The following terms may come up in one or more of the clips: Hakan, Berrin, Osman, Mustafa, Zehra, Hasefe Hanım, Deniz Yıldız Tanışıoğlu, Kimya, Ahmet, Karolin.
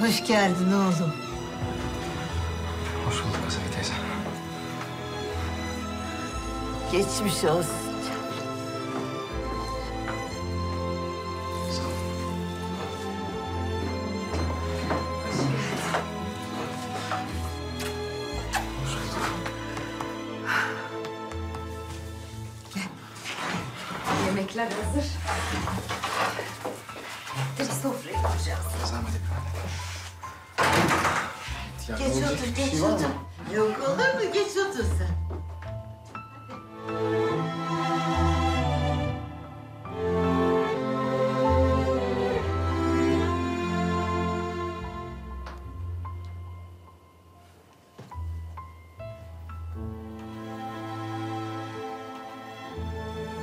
Hoş geldin oğlum. Hoş bulduk Hasefe teyze. Geçmiş olsun. Hazır. Direkt sofraya koyacağız. Zahmet etme. Geç otur, geç otur. Yok olur mu? Geç otur sen.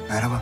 Merhaba.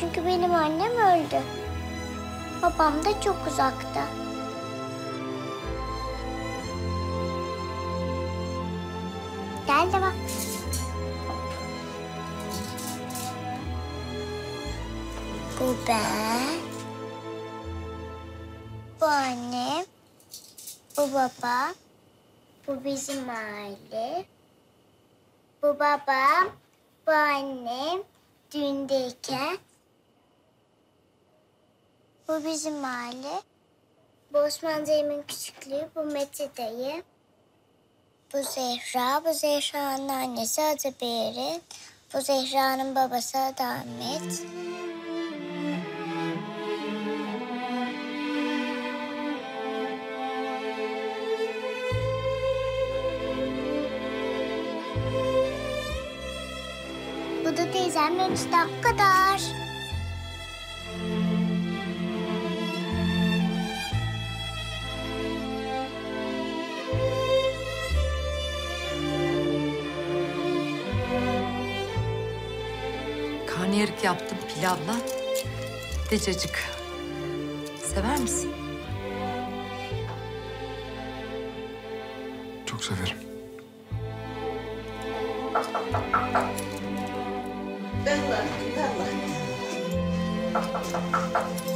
Çünkü benim annem öldü. Babam da çok uzakta. Gel de bak. Bu ben. Bu annem. Bu babam. Bu bizim aile. Bu babam. Bu annem. Düğündeyken. Bu bizim aile. Bu Osman dayımın küçüklüğü, bu Mete dayı. Bu Zehra, bu Zehra'nın annesi adı Berin. Bu Zehra'nın babası adı Ahmet. Bu da teyzem ve eniştem kadar. Yarık yaptım pilavla, decacık. Sever misin? Çok severim. Bella, Bella.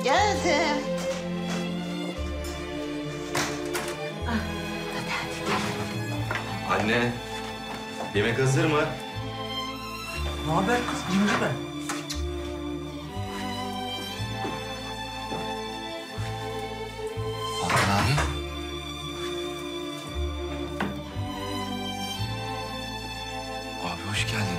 Geldim. Ah, hadi. Anne, yemek hazır mı? Ne haber kız, cimri ben. Hoş geldin.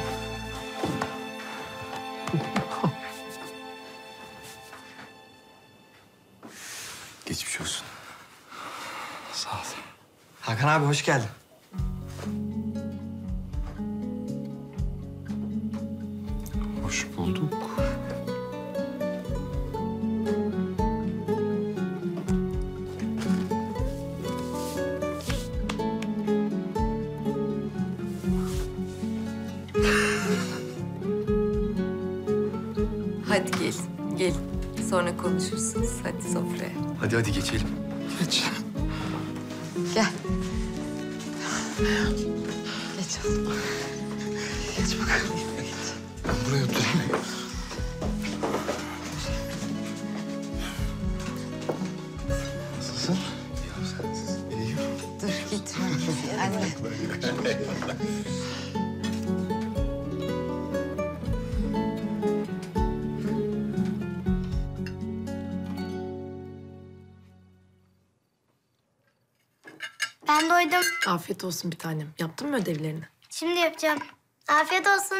Geçmiş olsun. Sağ ol. Hakan abi hoş geldin. Hoş bulduk. Hadi gelin, gelin. Sonra konuşursunuz. Hadi sofraya. Hadi, hadi geçelim. Geç. Gel. Geç oğlum. Geç bakalım. Geç. Ben buraya oturayım. Nasılsın? İyiyim, sensiz. İyiyim. Dur, gitme. Anne. Ben doydum. Afiyet olsun bir tanem. Yaptın mı ödevlerini? Şimdi yapacağım. Afiyet olsun.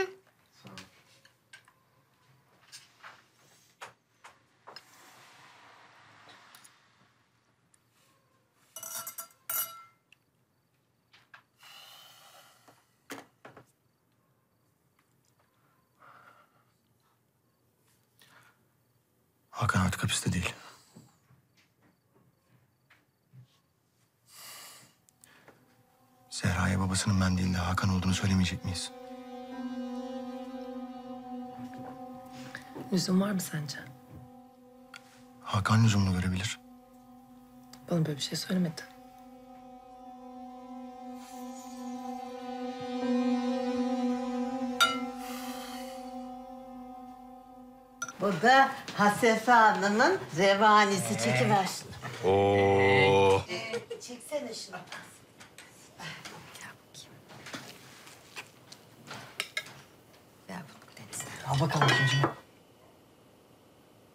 Hakan artık hapiste değil. Zehra'ya babasının ben değil de Hakan olduğunu söylemeyecek miyiz? Lüzum var mı sence? Hakan lüzumlu görebilir. Bana böyle bir şey söylemedi. Bu da Hasefe Hanım'ın revanisi. Çekiver şunu. Oo. Çeksene şunu. Ver bunu Deniz'e. Al bakalım çocuğum.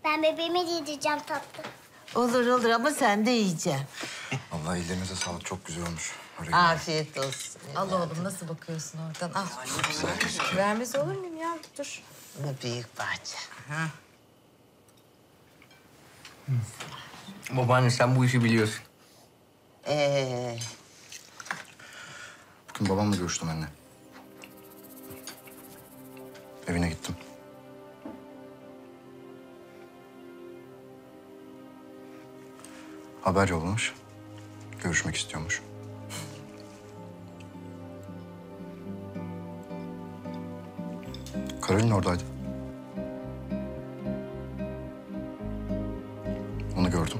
Ben bebeğime yedireceğim tatlı. Olur olur ama sen de yiyeceksin. Vallahi ellerinize sağlık, çok güzel olmuş. Öyle afiyet gibi olsun. Al oğlum, nasıl bakıyorsun oradan? Al. Vermez olur muyum ya? Dur. Bu büyük bahçe. Ha. Babaanne sen bu işi biliyorsun. Bugün babamla görüştüm anne. Evine gittim. Haber yollamış. Görüşmek istiyormuş. Karolin oradaydı. Onu gördüm.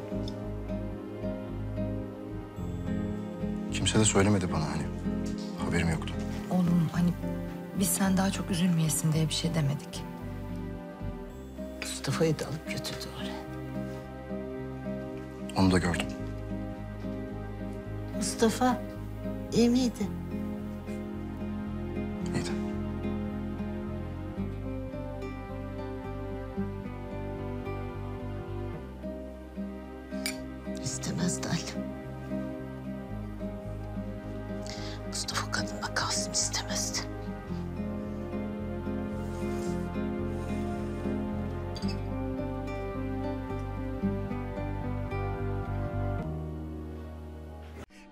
Kimse de söylemedi bana hani. Haberim yoktu. Oğlum hani biz sen daha çok üzülmeyesin diye bir şey demedik. Mustafa'yı da alıp götürdü oraya. Onu da gördüm. Mustafa iyi miydi? İyiydi. İstemezdi annem. Mustafa kadınla kalsın istemezdi.